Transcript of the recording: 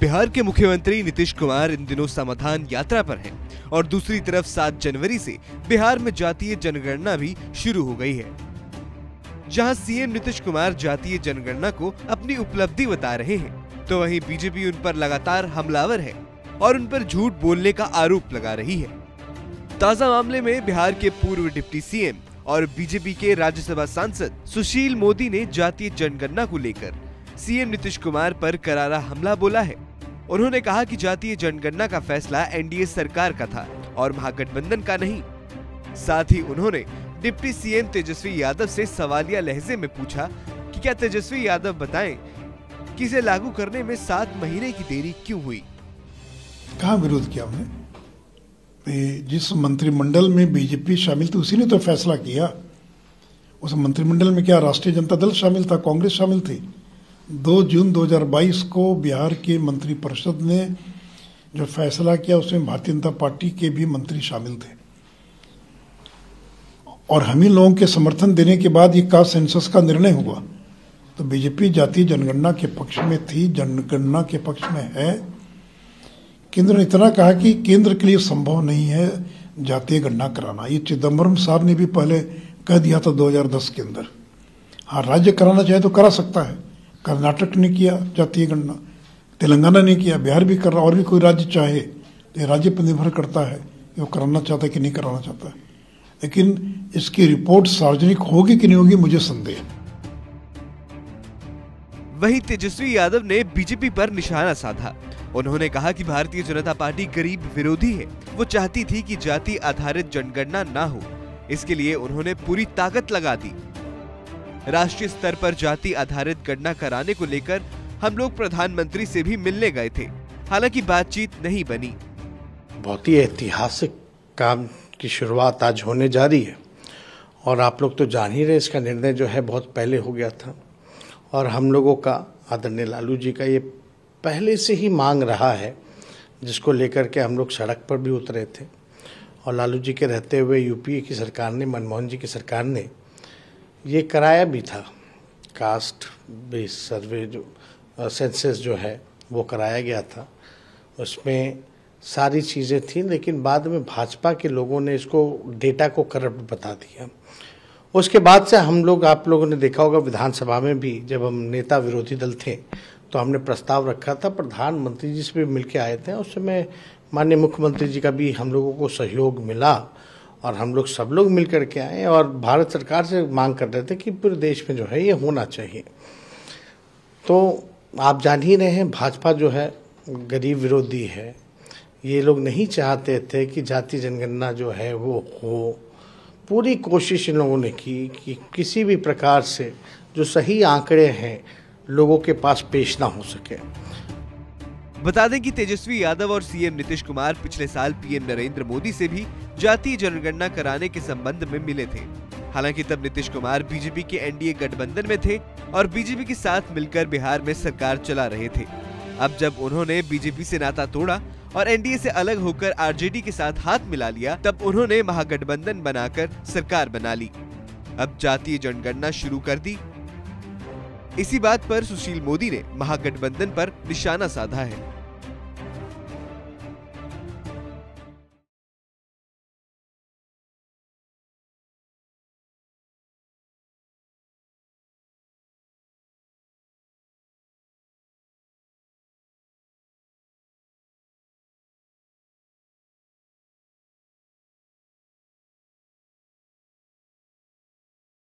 बिहार के मुख्यमंत्री नीतीश कुमार इन दिनों समाधान यात्रा पर हैं और दूसरी तरफ 7 जनवरी से बिहार में जातीय जनगणना भी शुरू हो गई है, जहां सीएम नीतीश कुमार जातीय जनगणना को अपनी उपलब्धि बता रहे हैं, तो वहीं बीजेपी उन पर लगातार हमलावर है और उन पर झूठ बोलने का आरोप लगा रही है। ताजा मामले में बिहार के पूर्व डिप्टी सीएम और बीजेपी के राज्यसभा सांसद सुशील मोदी ने जातीय जनगणना को लेकर सीएम नीतीश कुमार पर करारा हमला बोला है। उन्होंने कहा कि जातीय जनगणना का फैसला एनडीए सरकार का था और महागठबंधन का नहीं। साथ ही उन्होंने डिप्टी सीएम तेजस्वी यादव से सवालिया लहजे में पूछा कि क्या तेजस्वी यादव बताएं कि इसे लागू करने में 7 महीने की देरी क्यों हुई। कहाँ विरोध किया हमने? जिस मंत्रिमंडल में बीजेपी शामिल थी उसी ने तो फैसला किया। उस मंत्रिमंडल में क्या राष्ट्रीय जनता दल शामिल था? कांग्रेस शामिल थी। 2 जून 2022 को बिहार के मंत्री परिषद ने जो फैसला किया उसमें भारतीय जनता पार्टी के भी मंत्री शामिल थे और हम ही लोगों के समर्थन देने के बाद ये कास्ट सेंसस का निर्णय हुआ। तो बीजेपी जातीय जनगणना के पक्ष में थी, जनगणना के पक्ष में है। केंद्र ने इतना कहा कि केंद्र के लिए संभव नहीं है जातीय गणना कराना। ये चिदम्बरम साहब ने भी पहले कह दिया था 2010 के अंदर। हाँ, राज्य कराना चाहे तो करा सकता है। कर्नाटक ने किया जातीय गणना, तेलंगाना ने किया, बिहार भी कर रहा, और भी कोई राज्य चाहे तो राज्य पर निर्भर करता है कि वो कराना चाहता है कि नहीं कराना चाहता है। लेकिन इसकी रिपोर्ट सार्वजनिक होगी कि नहीं होगी मुझे संदेह। वहीं तेजस्वी यादव ने बीजेपी पर निशाना साधा। उन्होंने कहा कि भारतीय जनता पार्टी गरीब विरोधी है। वो चाहती थी कि जाति आधारित जनगणना ना हो, इसके लिए उन्होंने पूरी ताकत लगा दी। राष्ट्रीय स्तर पर जाति आधारित गणना कराने को लेकर हम लोग प्रधानमंत्री से भी मिलने गए थे, हालांकि बातचीत नहीं बनी। बहुत ही ऐतिहासिक काम की शुरुआत आज होने जा रही है और आप लोग तो जान ही रहे, इसका निर्णय जो है बहुत पहले हो गया था और हम लोगों का आदरणीय लालू जी का ये पहले से ही मांग रहा है, जिसको लेकर के हम लोग सड़क पर भी उतरे थे। और लालू जी के रहते हुए यूपीए की सरकार ने, मनमोहन जी की सरकार ने ये कराया भी था। कास्ट बेस सर्वे जो सेंसस जो है वो कराया गया था, उसमें सारी चीज़ें थीं, लेकिन बाद में भाजपा के लोगों ने इसको डेटा को करप्ट बता दिया। उसके बाद से हम लोग, आप लोगों ने देखा होगा विधानसभा में भी, जब हम नेता विरोधी दल थे तो हमने प्रस्ताव रखा था, प्रधानमंत्री जी से भी मिल के आए थे। उस समय माननीय मुख्यमंत्री जी का भी हम लोगों को सहयोग मिला और हम लोग सब लोग मिल कर के आए और भारत सरकार से मांग कर रहे थे कि पूरे देश में जो है ये होना चाहिए। तो आप जान ही रहे हैं, भाजपा जो है गरीब विरोधी है। ये लोग नहीं चाहते थे कि जातीय जनगणना जो है वो हो। पूरी कोशिश इन लोगों ने की कि किसी भी प्रकार से जो सही आंकड़े हैं लोगों के पास पेश ना हो सके। बता दें कि तेजस्वी यादव और सीएम नीतीश कुमार पिछले साल पीएम नरेंद्र मोदी से भी जातीय जनगणना कराने के संबंध में मिले थे। हालांकि तब नीतीश कुमार बीजेपी के एनडीए गठबंधन में थे और बीजेपी के साथ मिलकर बिहार में सरकार चला रहे थे। अब जब उन्होंने बीजेपी से नाता तोड़ा और एनडीए से अलग होकर आरजेडी के साथ हाथ मिला लिया, तब उन्होंने महागठबंधन बनाकर सरकार बना ली। अब जातीय जनगणना शुरू कर दी। इसी बात पर सुशील मोदी ने महागठबंधन पर निशाना साधा है।